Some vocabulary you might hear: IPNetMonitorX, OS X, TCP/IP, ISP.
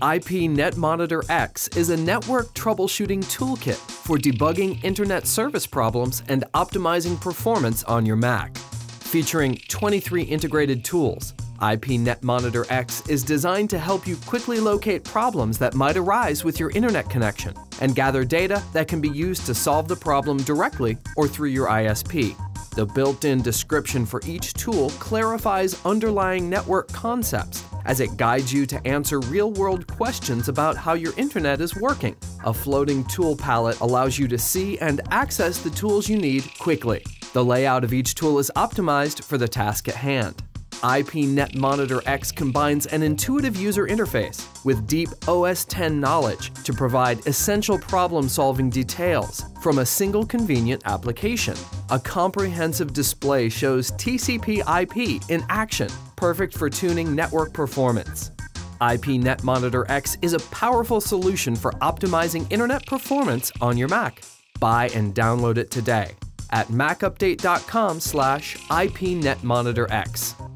IPNetMonitorX is a network troubleshooting toolkit for debugging internet service problems and optimizing performance on your Mac. Featuring 23 integrated tools, IPNetMonitorX is designed to help you quickly locate problems that might arise with your internet connection and gather data that can be used to solve the problem directly or through your ISP. The built-in description for each tool clarifies underlying network concepts as it guides you to answer real-world questions about how your internet is working. A floating tool palette allows you to see and access the tools you need quickly. The layout of each tool is optimized for the task at hand. IPNetMonitorX combines an intuitive user interface with deep OS X knowledge to provide essential problem-solving details from a single convenient application. A comprehensive display shows TCP/IP in action, perfect for tuning network performance. IPNetMonitorX is a powerful solution for optimizing internet performance on your Mac. Buy and download it today at macupdate.com/IPNetMonitorX.